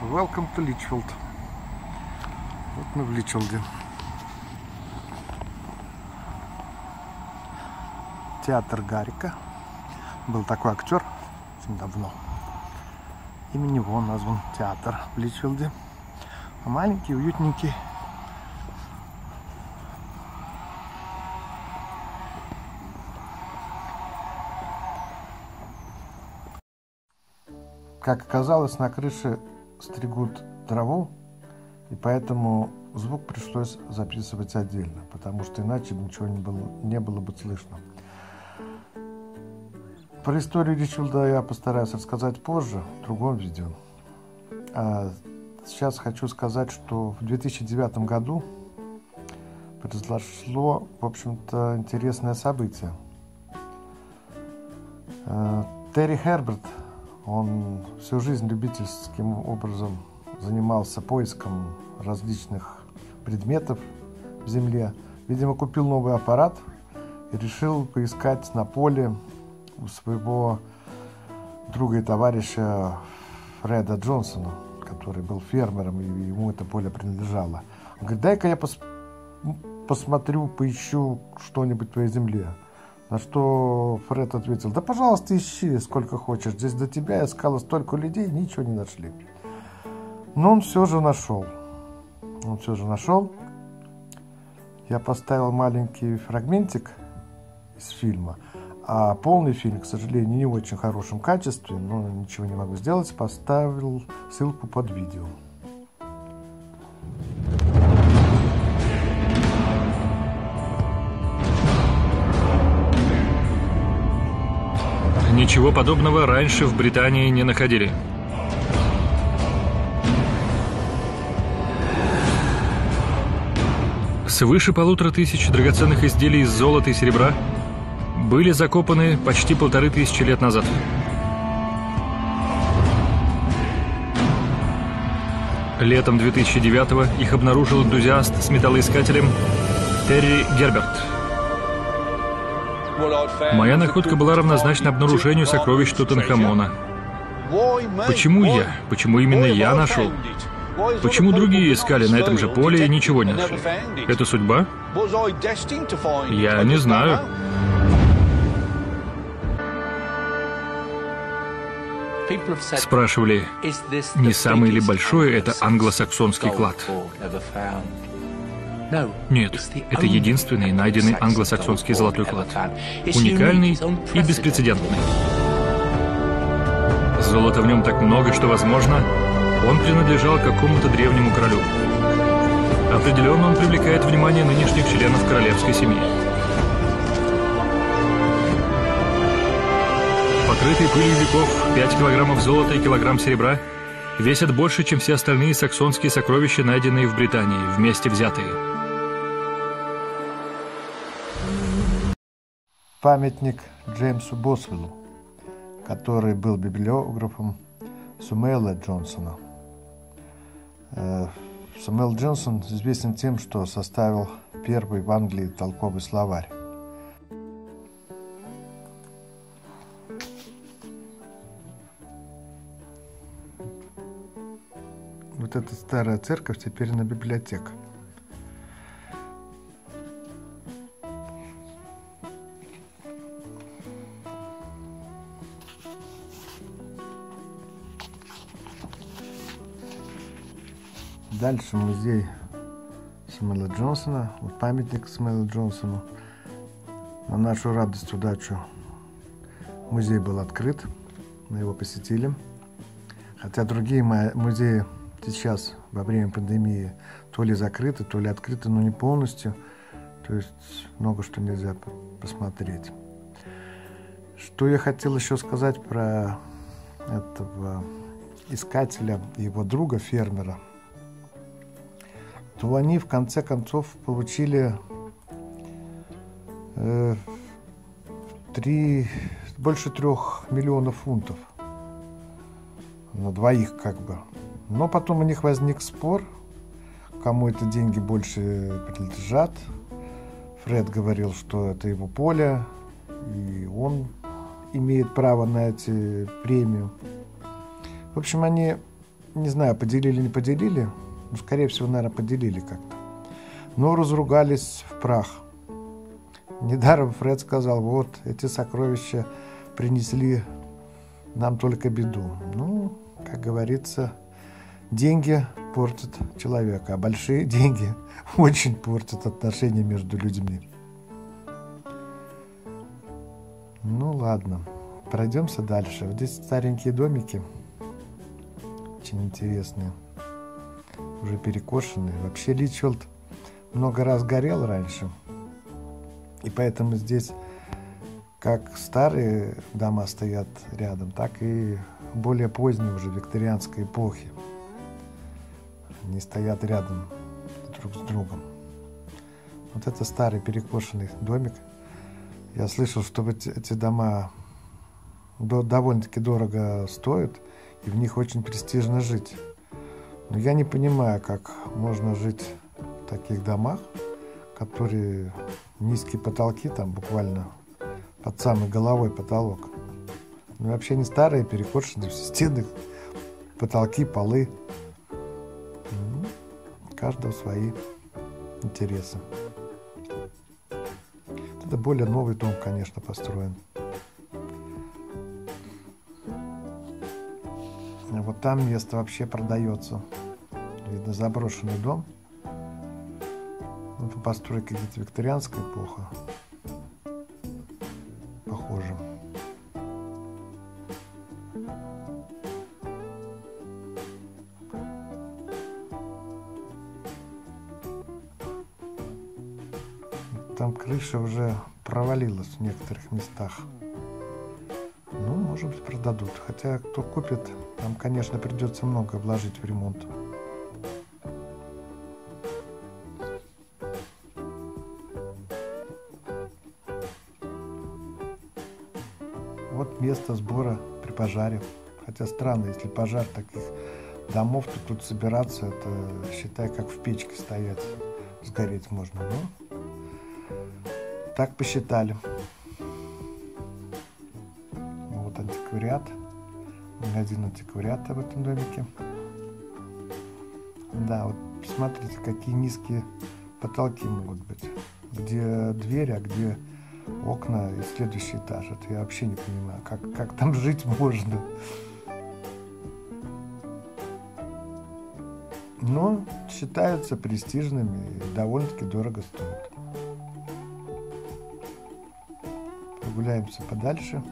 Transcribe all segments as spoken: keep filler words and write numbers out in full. Welcome to Lichfield. Вот мы в Личфилде. Театр Гаррика. Был такой актер очень давно. Именно его назван театр в Личфилде. Маленький, уютненький. Как оказалось, на крыше стригут траву, и поэтому звук пришлось записывать отдельно, потому что иначе ничего не было, не было бы слышно. Про историю Личфилда я постараюсь рассказать позже, в другом видео. А сейчас хочу сказать, что в две тысячи девятом году произошло, в общем-то, интересное событие. Терри Херберт, он всю жизнь любительским образом занимался поиском различных предметов в земле. Видимо, купил новый аппарат и решил поискать на поле у своего друга и товарища Фреда Джонсона, который был фермером, и ему это поле принадлежало. Он говорит: дай-ка я пос посмотрю, поищу что-нибудь по земле. На что Фред ответил: да, пожалуйста, ищи сколько хочешь. Здесь до тебя искало столько людей, ничего не нашли. Но он все же нашел. Он все же нашел. Я поставил маленький фрагментик из фильма. А полный фильм, к сожалению, не в очень хорошем качестве, но ничего не могу сделать. Поставил ссылку под видео. Ничего подобного раньше в Британии не находили. Свыше полутора тысяч драгоценных изделий из золота и серебра были закопаны почти полторы тысячи лет назад. Летом две тысячи девятого их обнаружил энтузиаст с металлоискателем Терри Герберт. Моя находка была равнозначна обнаружению сокровищ Тутанхамона. Почему я? Почему именно я нашел? Почему другие искали на этом же поле и ничего не нашли? Это судьба? Я не знаю. Спрашивали, не самый ли большой это англосаксонский клад? Нет, это единственный найденный англосаксонский золотой клад. Уникальный и беспрецедентный. Золота в нем так много, что, возможно, он принадлежал какому-то древнему королю. Определенно он привлекает внимание нынешних членов королевской семьи. Покрытый пылью веков, пять килограммов золота и килограмм серебра весят больше, чем все остальные саксонские сокровища, найденные в Британии, вместе взятые. Памятник Джеймсу Босвеллу, который был библиографом Самуэла Джонсона. Самуэл Джонсон известен тем, что составил первый в Англии толковый словарь. Вот эта старая церковь теперь на библиотека. Дальше музей Самуэла Джонсона, вот памятник Самуэлу Джонсону. На нашу радость, удачу, музей был открыт, мы его посетили. Хотя другие музеи сейчас во время пандемии то ли закрыты, то ли открыты, но не полностью. То есть много что нельзя посмотреть. Что я хотел еще сказать про этого искателя и его друга, фермера. То они в конце концов получили э, три, больше трех миллионов фунтов на двоих, как бы. Но потом у них возник спор, кому это деньги больше принадлежат. Фред говорил, что это его поле, и он имеет право на эти премию. В общем, они не знаю, поделили, не поделили, ну, скорее всего, наверное, поделили как-то, но разругались в прах. Недаром Фред сказал: вот эти сокровища принесли нам только беду. Ну, как говорится, деньги портят человека, а большие деньги очень портят отношения между людьми. Ну ладно, пройдемся дальше. Вот здесь старенькие домики, очень интересные, уже перекошенные. Вообще Личфилд много раз горел раньше, и поэтому здесь как старые дома стоят рядом, так и более поздние, уже викторианской эпохи, они стоят рядом друг с другом. Вот это старый перекошенный домик. Я слышал, что эти, эти дома до, довольно-таки дорого стоят, и в них очень престижно жить. Но я не понимаю, как можно жить в таких домах, которые низкие потолки, там буквально под самой головой потолок. Ну, вообще не старые, перекошенные, все стены, потолки, полы. Ну, каждого свои интересы. Это более новый дом, конечно, построен. А вот там место вообще продается. Видно, заброшенный дом. Это постройка где-то викторианская эпоха. Похоже. Там крыша уже провалилась в некоторых местах. Ну, может быть, продадут. Хотя, кто купит, там, конечно, придется много вложить в ремонт. Вот место сбора при пожаре. Хотя странно, если пожар таких домов, то тут собираться, это, считай, как в печке стоять, сгореть можно, но... Так посчитали. Вот антиквариат. Магазин антиквариата в этом домике. Да, вот смотрите, какие низкие потолки могут быть. Где дверь, а где окна и следующий этаж. Это я вообще не понимаю, как, как там жить можно. Но считаются престижными и довольно-таки дорого стоят. Гуляемся подальше.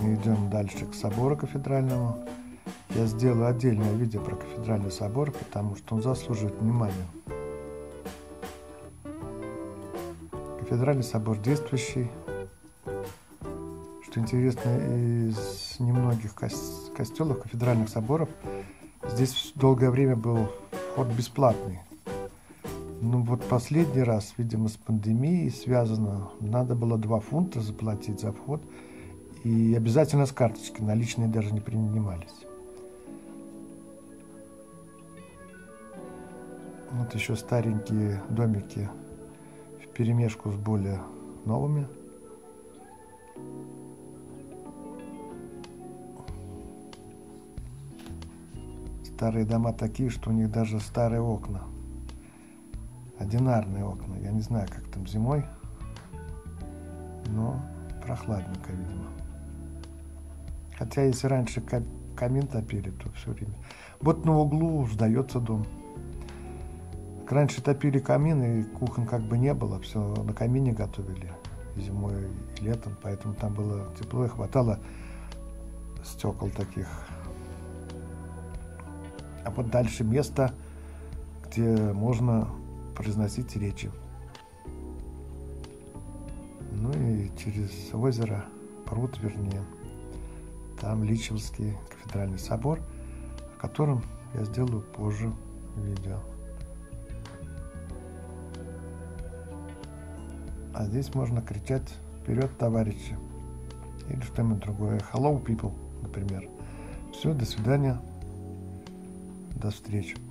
Мы идем дальше к собору кафедральному. Я сделаю отдельное видео про кафедральный собор, потому что он заслуживает внимания. Кафедральный собор действующий. Что интересно, из немногих костелов, кафедральных соборов, здесь долгое время был вход бесплатный. Ну вот последний раз, видимо, с пандемией связано, надо было два фунта заплатить за вход, и обязательно с карточки, наличные даже не принимались. Вот еще старенькие домики вперемешку с более новыми. Старые дома такие, что у них даже старые окна. Одинарные окна. Я не знаю, как там зимой, но прохладненько, видимо. Хотя, если раньше камин топили, то все время. Вот на углу сдается дом. Раньше топили камин, и кухонь как бы не было. Все на камине готовили зимой и летом, поэтому там было тепло и хватало стекол таких. А вот дальше место, где можно произносить речи. Ну и через озеро, пруд вернее, там Личфилдский кафедральный собор, о котором я сделаю позже видео. А здесь можно кричать: вперед, товарищи! Или что-нибудь другое. Hello, people, например. Все, до свидания. До встречи.